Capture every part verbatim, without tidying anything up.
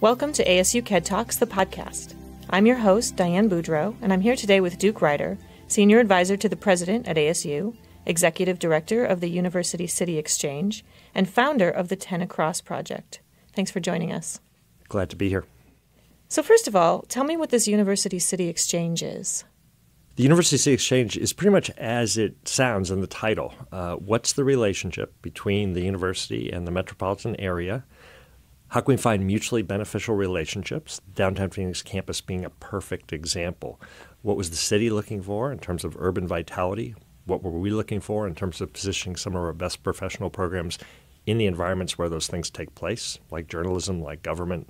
Welcome to A S U KED Talks, the podcast. I'm your host, Diane Boudreau, and I'm here today with Duke Reiter, Senior Advisor to the President at A S U, Executive Director of the University City Exchange, and founder of the Ten Across Project. Thanks for joining us. Glad to be here. So first of all, tell me what this University City Exchange is. The University City Exchange is pretty much as it sounds in the title. Uh, what's the relationship between the university and the metropolitan area? How can we find mutually beneficial relationships? Downtown Phoenix campus being a perfect example. What was the city looking for in terms of urban vitality? What were we looking for in terms of positioning some of our best professional programs in the environments where those things take place, like journalism, like government?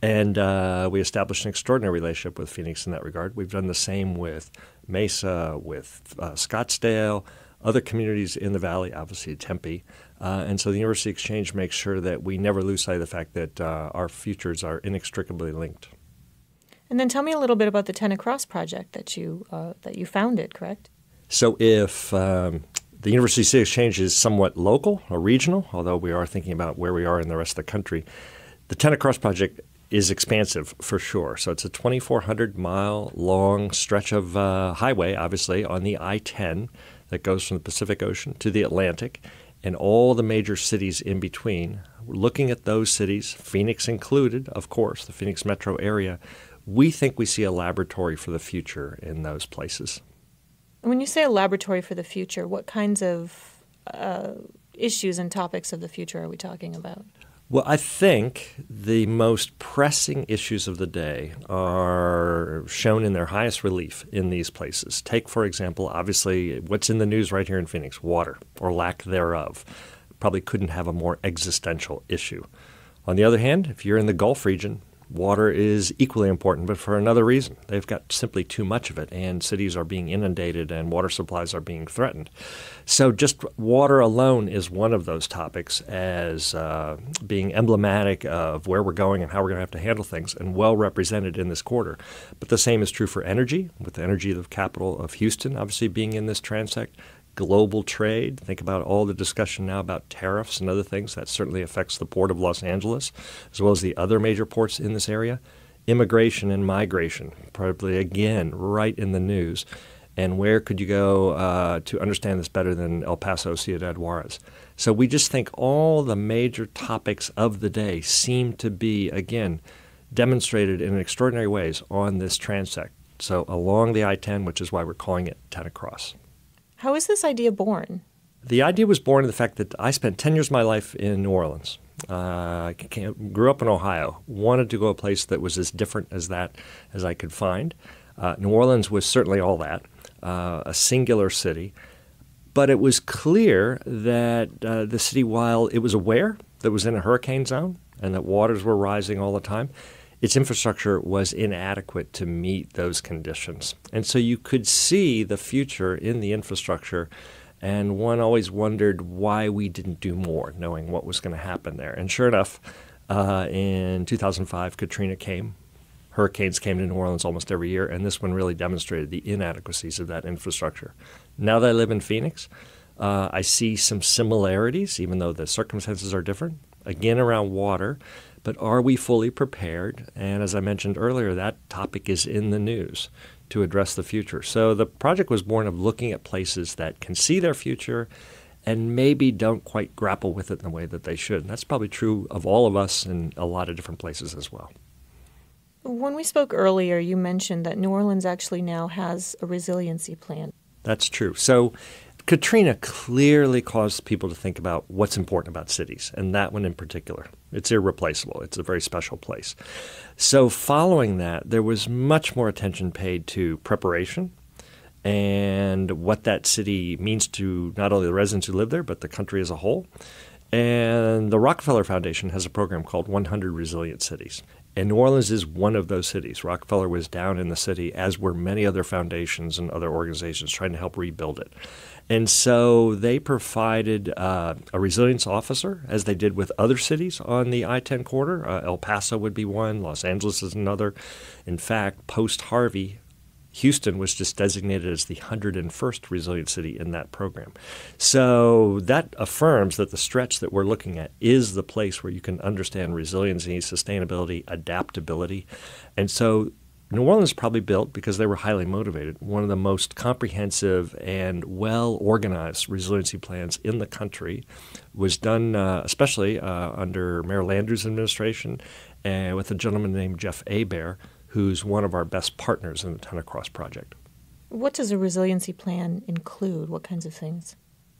And uh, we established an extraordinary relationship with Phoenix in that regard. We've done the same with Mesa, with uh, Scottsdale, other communities in the valley, obviously Tempe. Uh, and so the University Exchange makes sure that we never lose sight of the fact that uh, our futures are inextricably linked. And then tell me a little bit about the Ten Across Project that you, uh, that you founded, correct? So if um, the University City Exchange is somewhat local or regional, although we are thinking about where we are in the rest of the country, the Ten Across Project is expansive for sure. So it's a twenty-four hundred mile long stretch of uh, highway, obviously, on the I ten that goes from the Pacific Ocean to the Atlantic and all the major cities in between. We're looking at those cities, Phoenix included, of course, the Phoenix metro area. We think we see a laboratory for the future in those places. And when you say a laboratory for the future, what kinds of uh, issues and topics of the future are we talking about? Well, I think the most pressing issues of the day are shown in their highest relief in these places. Take, for example, obviously what's in the news right here in Phoenix, water or lack thereof. Probably couldn't have a more existential issue. On the other hand, if you're in the Gulf region, water is equally important, but for another reason. They've got simply too much of it, and cities are being inundated and water supplies are being threatened. So just water alone is one of those topics as uh, being emblematic of where we're going and how we're going to have to handle things, and well represented in this quarter. But the same is true for energy, with the energy of the capital of Houston obviously being in this transect. Global trade. Think about all the discussion now about tariffs and other things. That certainly affects the port of Los Angeles, as well as the other major ports in this area. Immigration and migration, probably again, right in the news. And where could you go uh, to understand this better than El Paso, Ciudad Juarez? So we just think all the major topics of the day seem to be, again, demonstrated in extraordinary ways on this transect. So along the I ten, which is why we're calling it ten Across. How was this idea born? The idea was born in the fact that I spent ten years of my life in New Orleans. Uh, I came, grew up in Ohio, wanted to go a place that was as different as that as I could find. Uh, New Orleans was certainly all that, uh, a singular city. But it was clear that uh, the city, while it was aware that it was in a hurricane zone and that waters were rising all the time, its infrastructure was inadequate to meet those conditions. And so you could see the future in the infrastructure, and one always wondered why we didn't do more, knowing what was going to happen there. And sure enough, uh, in two thousand five, Katrina came. Hurricanes came to New Orleans almost every year, and this one really demonstrated the inadequacies of that infrastructure. Now that I live in Phoenix, uh, I see some similarities, even though the circumstances are different, again around water. But are we fully prepared? And as I mentioned earlier, that topic is in the news to address the future. So the project was born of looking at places that can see their future and maybe don't quite grapple with it in the way that they should. And that's probably true of all of us in a lot of different places as well. When we spoke earlier, you mentioned that New Orleans actually now has a resiliency plan. That's true. So Katrina clearly caused people to think about what's important about cities, and that one in particular. It's irreplaceable. It's a very special place. So following that, there was much more attention paid to preparation and what that city means to not only the residents who live there, but the country as a whole. And the Rockefeller Foundation has a program called one hundred Resilient Cities. And New Orleans is one of those cities. Rockefeller was down in the city, as were many other foundations and other organizations trying to help rebuild it. And so they provided uh, a resilience officer, as they did with other cities on the I ten corridor. Uh, El Paso would be one. Los Angeles is another. In fact, post-Harvey, Houston was just designated as the one hundred first resilient city in that program. So that affirms that the stretch that we're looking at is the place where you can understand resiliency, sustainability, adaptability. And so New Orleans probably built, because they were highly motivated, one of the most comprehensive and well-organized resiliency plans in the country. Was done uh, especially uh, under Mayor Landrieu's administration and uh, with a gentleman named Jeff Hebert, who's one of our best partners in the Ten Across Project. What does a resiliency plan include? What kinds of things?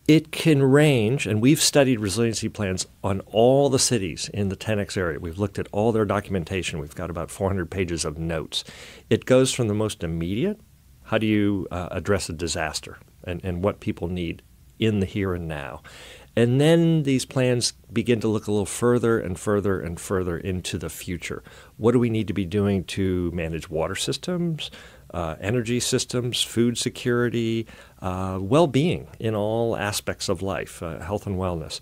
It can range, and we've studied resiliency plans on all the cities in the ten X area. We've looked at all their documentation. We've got about four hundred pages of notes. It goes from the most immediate, how do you uh, address a disaster and, and what people need in the here and now. And then these plans begin to look a little further and further and further into the future. What do we need to be doing to manage water systems, uh, energy systems, food security, uh, well-being in all aspects of life, uh, health and wellness?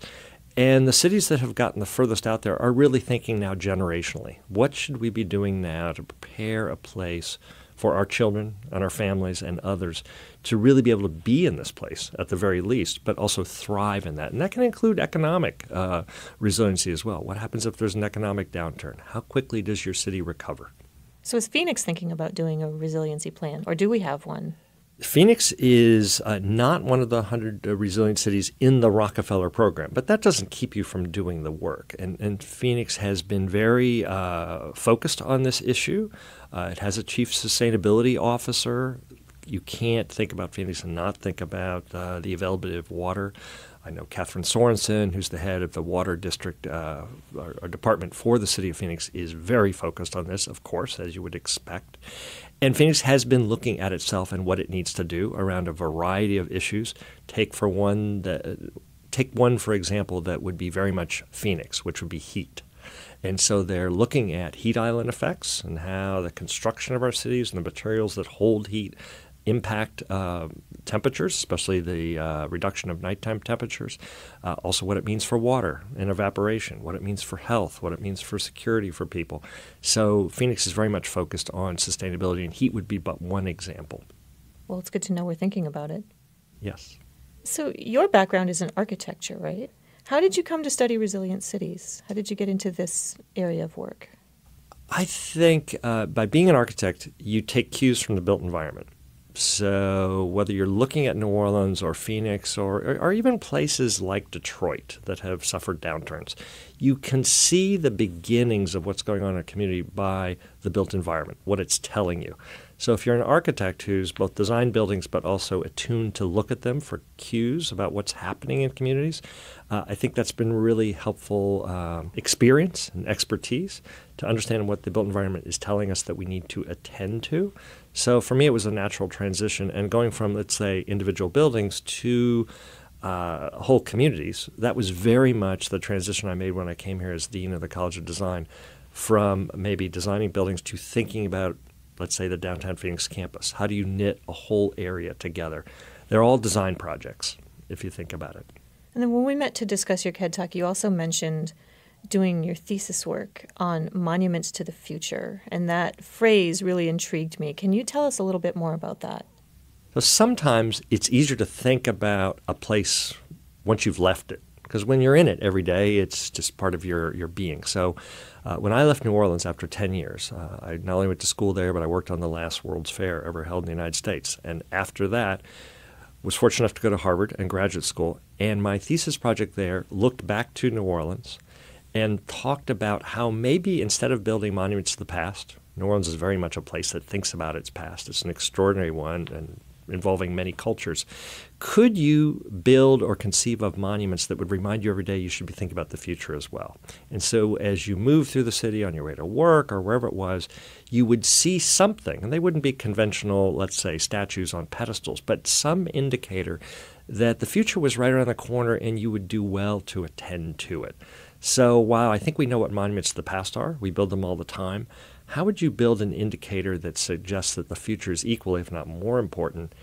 And the cities that have gotten the furthest out there are really thinking now generationally. What should we be doing now to prepare a place for our children and our families and others to really be able to be in this place at the very least, but also thrive in that. And that can include economic uh, resiliency as well. What happens if there's an economic downturn? How quickly does your city recover? So is Phoenix thinking about doing a resiliency plan, or do we have one? Phoenix is uh, not one of the one hundred uh, resilient cities in the Rockefeller program, but that doesn't keep you from doing the work. And, and Phoenix has been very uh, focused on this issue. Uh, it has a chief sustainability officer. You can't think about Phoenix and not think about uh, the availability of water. I know Catherine Sorensen, who's the head of the water district uh, or, or department for the city of Phoenix, is very focused on this, of course, as you would expect. And Phoenix has been looking at itself and what it needs to do around a variety of issues. Take for one, that, take one, for example, that would be very much Phoenix, which would be heat. And so they're looking at heat island effects and how the construction of our cities and the materials that hold heat impact uh, temperatures, especially the uh, reduction of nighttime temperatures, uh, also what it means for water and evaporation, what it means for health, what it means for security for people. So Phoenix is very much focused on sustainability, and heat would be but one example. Well, it's good to know we're thinking about it. Yes. So your background is in architecture, right? How did you come to study resilient cities? How did you get into this area of work? I think uh, by being an architect, you take cues from the built environment. So whether you're looking at New Orleans or Phoenix or, or, or even places like Detroit that have suffered downturns, you can see the beginnings of what's going on in a community by the built environment, what it's telling you. So if you're an architect who's both designed buildings but also attuned to look at them for cues about what's happening in communities, uh, I think that's been really helpful um, experience and expertise to understand what the built environment is telling us that we need to attend to. So for me, it was a natural transition, and going from, let's say, individual buildings to uh, whole communities, that was very much the transition I made when I came here as Dean of the College of Design, from maybe designing buildings to thinking about, let's say, the downtown Phoenix campus. How do you knit a whole area together? They're all design projects, if you think about it. And then when we met to discuss your KED Talk, you also mentioned doing your thesis work on monuments to the future. And that phrase really intrigued me. Can you tell us a little bit more about that? So sometimes it's easier to think about a place once you've left it, because when you're in it every day, it's just part of your, your being. So uh, when I left New Orleans after ten years, uh, I not only went to school there, but I worked on the last World's Fair ever held in the United States. And after that, was fortunate enough to go to Harvard and graduate school. And my thesis project there looked back to New Orleans and talked about how maybe instead of building monuments to the past, New Orleans is very much a place that thinks about its past. It's an extraordinary one, and involving many cultures. Could you build or conceive of monuments that would remind you every day you should be thinking about the future as well? And so as you move through the city on your way to work or wherever it was, you would see something, and they wouldn't be conventional, let's say, statues on pedestals, but some indicator that the future was right around the corner and you would do well to attend to it. So while I think we know what monuments to the past are, we build them all the time, how would you build an indicator that suggests that the future is equally, if not more important,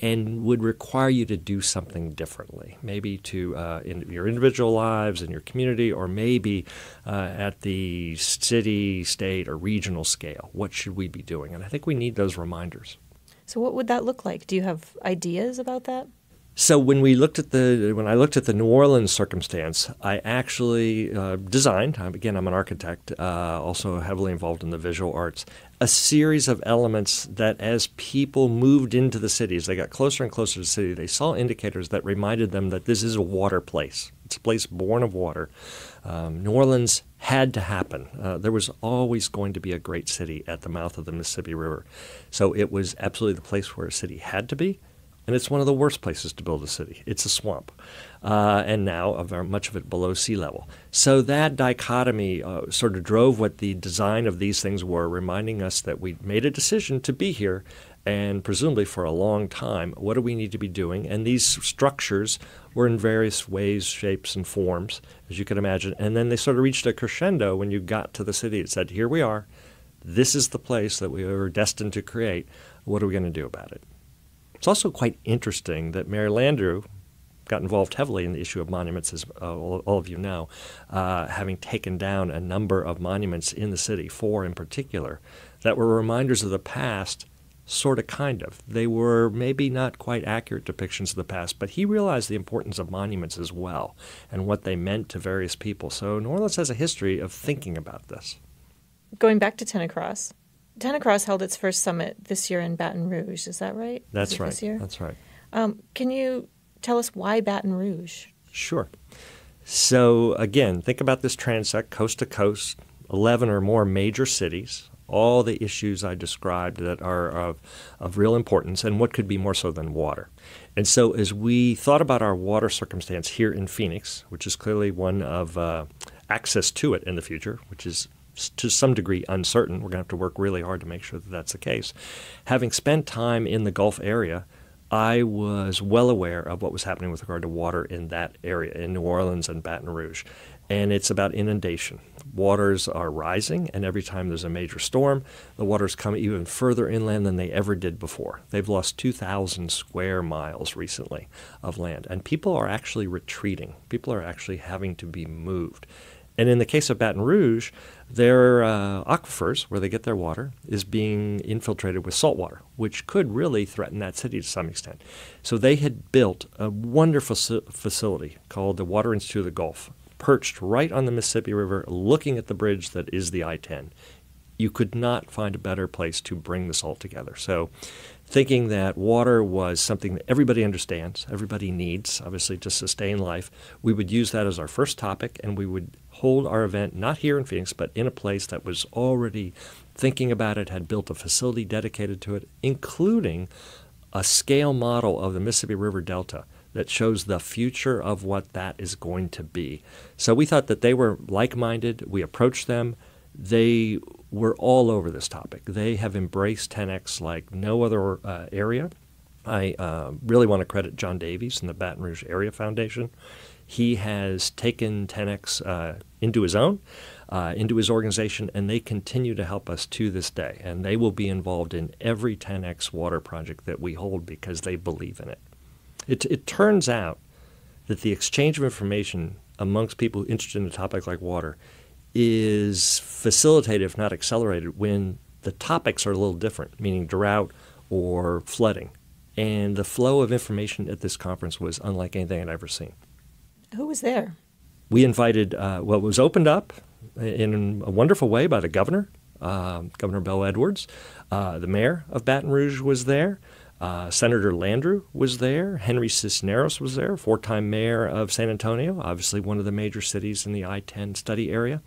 and would require you to do something differently, maybe to uh, in your individual lives, in your community, or maybe uh, at the city, state, or regional scale? What should we be doing? And I think we need those reminders. So what would that look like? Do you have ideas about that? So when we looked at the when I looked at the New Orleans circumstance, I actually uh, designed. Again, I'm an architect, uh, also heavily involved in the visual arts. A series of elements that, as people moved into the cities, they got closer and closer to the city. They saw indicators that reminded them that this is a water place. It's a place born of water. Um, New Orleans had to happen. Uh, there was always going to be a great city at the mouth of the Mississippi River, so it was absolutely the place where a city had to be. And it's one of the worst places to build a city. It's a swamp, uh, and now of our, much of it below sea level. So that dichotomy uh, sort of drove what the design of these things were, reminding us that we made a decision to be here, and presumably for a long time. What do we need to be doing? And these structures were in various ways, shapes, and forms, as you can imagine. And then they sort of reached a crescendo when you got to the city. It said, here we are. This is the place that we were destined to create. What are we going to do about it? It's also quite interesting that Mary Landrieu got involved heavily in the issue of monuments, as uh, all, all of you know, uh, having taken down a number of monuments in the city, four in particular, that were reminders of the past, sort of, kind of. They were maybe not quite accurate depictions of the past, but he realized the importance of monuments as well and what they meant to various people. So New Orleans has a history of thinking about this. Going back to Ten Across. Ten Across held its first summit this year in Baton Rouge. Is that right? That's right. This year? That's right. Um, can you tell us why Baton Rouge? Sure. So, again, think about this transect, coast to coast, eleven or more major cities, all the issues I described that are of, of real importance, and what could be more so than water. And so as we thought about our water circumstance here in Phoenix, which is clearly one of uh, access to it in the future, which is to some degree uncertain. We're going to have to work really hard to make sure that that's the case. Having spent time in the Gulf area, I was well aware of what was happening with regard to water in that area, in New Orleans and Baton Rouge. And it's about inundation. Waters are rising, and every time there's a major storm, the waters come even further inland than they ever did before. They've lost two thousand square miles recently of land, and people are actually retreating. People are actually having to be moved. And in the case of Baton Rouge, their uh, aquifers, where they get their water, is being infiltrated with salt water, which could really threaten that city to some extent. So they had built a wonderful facility called the Water Institute of the Gulf, perched right on the Mississippi River, looking at the bridge that is the I ten. You could not find a better place to bring this all together. So thinking that water was something that everybody understands, everybody needs, obviously, to sustain life, we would use that as our first topic, and we would hold our event not here in Phoenix, but in a place that was already thinking about it, had built a facility dedicated to it, including a scale model of the Mississippi River Delta that shows the future of what that is going to be. So we thought that they were like-minded. We approached them. They were all over this topic. They have embraced ten X like no other uh, area. I uh, really want to credit John Davies and the Baton Rouge Area Foundation. He has taken ten X uh, into his own, uh, into his organization, and they continue to help us to this day. And they will be involved in every ten X water project that we hold because they believe in it. It, it turns out that the exchange of information amongst people interested in a topic like water is facilitated, if not accelerated, when the topics are a little different, meaning drought or flooding. And the flow of information at this conference was unlike anything I'd ever seen. Who was there? We invited, uh, well, it was opened up in a wonderful way by the governor, uh, Governor Bel Edwards. Uh, the mayor of Baton Rouge was there. Uh, Senator Landrieu was there. Henry Cisneros was there, four-time mayor of San Antonio, obviously one of the major cities in the I ten study area.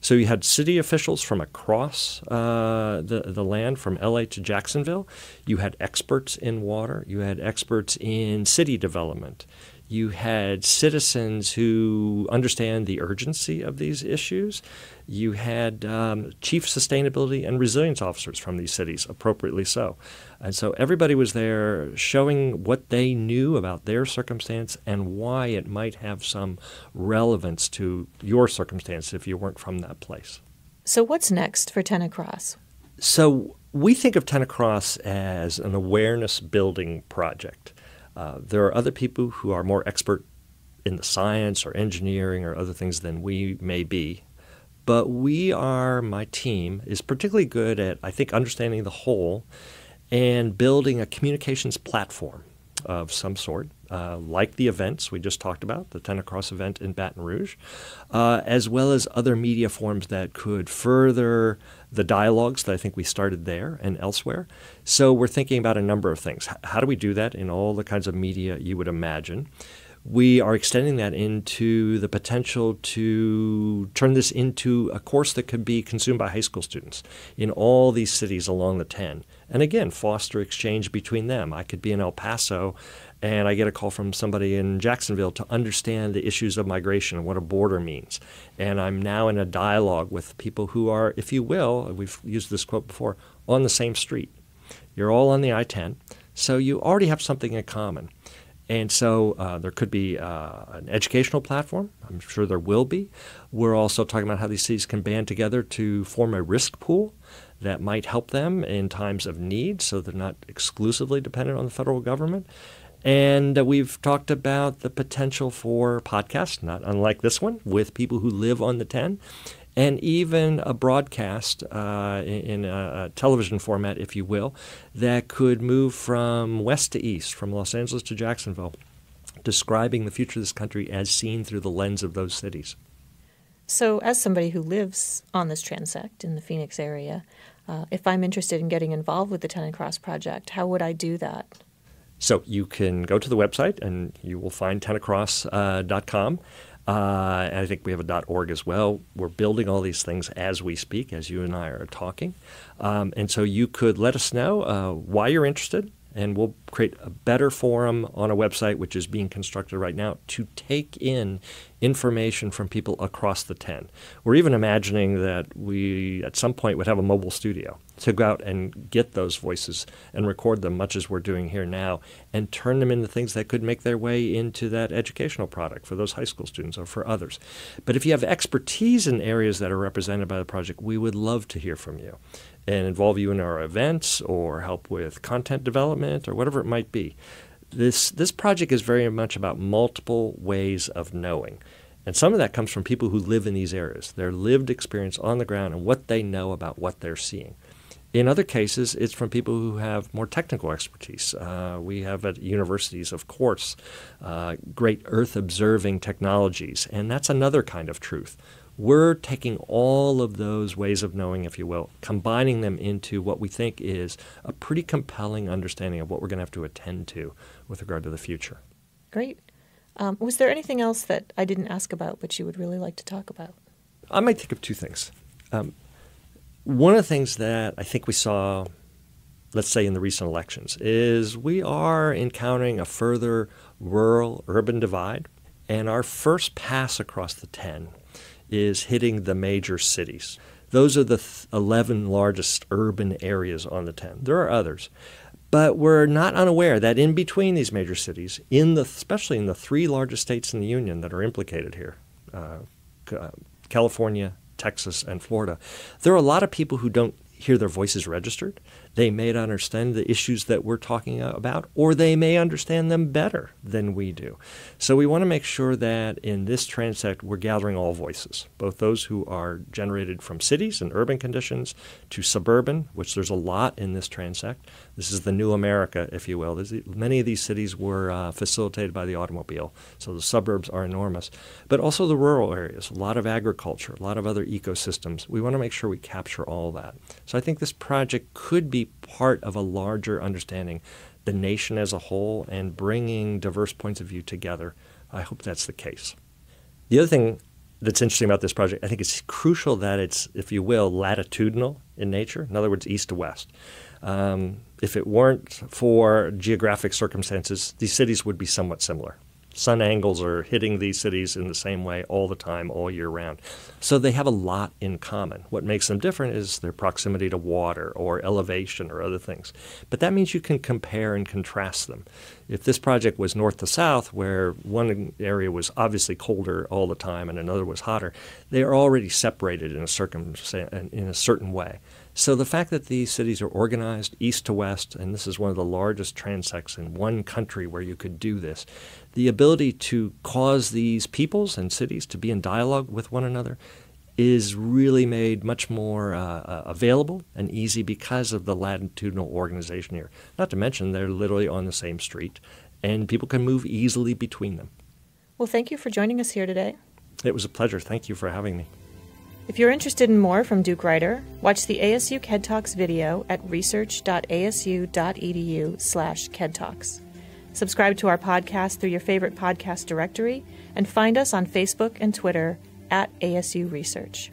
So you had city officials from across uh, the, the land, from L A to Jacksonville. You had experts in water. You had experts in city development. You had citizens who understand the urgency of these issues. You had um, chief sustainability and resilience officers from these cities, appropriately so. And so everybody was there showing what they knew about their circumstance and why it might have some relevance to your circumstance if you weren't from that place. So what's next for Ten Across? So we think of Ten Across as an awareness-building project. Uh, there are other people who are more expert in the science or engineering or other things than we may be. But we are, my team, is particularly good at, I think, understanding the whole and building a communications platform of some sort, uh, like the events we just talked about, the Ten Across event in Baton Rouge, uh, as well as other media forms that could further the dialogues that I think we started there and elsewhere. So we're thinking about a number of things. How do we do that in all the kinds of media you would imagine? We are extending that into the potential to turn this into a course that could be consumed by high school students in all these cities along the ten. And again, foster exchange between them. I could be in El Paso and I get a call from somebody in Jacksonville to understand the issues of migration and what a border means. And I'm now in a dialogue with people who are, if you will, we've used this quote before, on the same street. You're all on the I ten, so you already have something in common. And so uh, there could be uh, an educational platform. I'm sure there will be. We're also talking about how these cities can band together to form a risk pool that might help them in times of need so they're not exclusively dependent on the federal government. And uh, we've talked about the potential for podcasts, not unlike this one, with people who live on the ten, and even a broadcast uh, in a television format, if you will, that could move from west to east, from Los Angeles to Jacksonville, describing the future of this country as seen through the lens of those cities. So as somebody who lives on this transect in the Phoenix area, uh, if I'm interested in getting involved with the Ten Across Project, how would I do that? So you can go to the website and you will find ten across dot com. Uh, and I think we have a .org as well. We're building all these things as we speak, as you and I are talking. Um, and so you could let us know uh, why you're interested, and we'll create a better forum on a website, which is being constructed right now, to take in information from people across the ten. We're even imagining that we, at some point, would have a mobile studio to go out and get those voices and record them, much as we're doing here now, and turn them into things that could make their way into that educational product for those high school students or for others. But if you have expertise in areas that are represented by the project, we would love to hear from you and involve you in our events or help with content development or whatever it might be. This, this project is very much about multiple ways of knowing. And some of that comes from people who live in these areas, their lived experience on the ground and what they know about what they're seeing. In other cases, it's from people who have more technical expertise. Uh, we have at universities, of course, uh, great earth-observing technologies, and that's another kind of truth. We're taking all of those ways of knowing, if you will, combining them into what we think is a pretty compelling understanding of what we're going to have to attend to with regard to the future. Great. Um, was there anything else that I didn't ask about but you would really like to talk about? I might think of two things. Um, one of the things that I think we saw, let's say, in the recent elections is we are encountering a further rural-urban divide, and our first pass across the ten is hitting the major cities. Those are the eleven largest urban areas on the ten. There are others. But we're not unaware that in between these major cities, in the, especially in the three largest states in the Union that are implicated here, uh, California, Texas, and Florida, there are a lot of people who don't hear their voices registered. They may not understand the issues that we're talking about, or they may understand them better than we do. So we want to make sure that in this transect, we're gathering all voices, both those who are generated from cities and urban conditions to suburban, which there's a lot in this transect. This is the new America, if you will. There's, many of these cities were uh, facilitated by the automobile, so the suburbs are enormous, but also the rural areas, a lot of agriculture, a lot of other ecosystems. We want to make sure we capture all that. So I think this project could be part of a larger understanding the nation as a whole and bringing diverse points of view together. I hope that's the case. The other thing that's interesting about this project, I think it's crucial that it's, if you will, latitudinal in nature. In other words, east to west. Um, if it weren't for geographic circumstances, these cities would be somewhat similar. Sun angles are hitting these cities in the same way all the time, all year round. So they have a lot in common. What makes them different is their proximity to water or elevation or other things. But that means you can compare and contrast them. If this project was north to south, where one area was obviously colder all the time and another was hotter, they are already separated in a, circumstance, in a certain way. So the fact that these cities are organized east to west, and this is one of the largest transects in one country where you could do this, the ability to cause these peoples and cities to be in dialogue with one another is really made much more uh, available and easy because of the latitudinal organization here. Not to mention they're literally on the same street, and people can move easily between them. Well, thank you for joining us here today. It was a pleasure. Thank you for having me. If you're interested in more from Duke Reiter, watch the A S U KED Talks video at research.asu.edu slash KEDtalks. Subscribe to our podcast through your favorite podcast directory, and find us on Facebook and Twitter at A S U Research.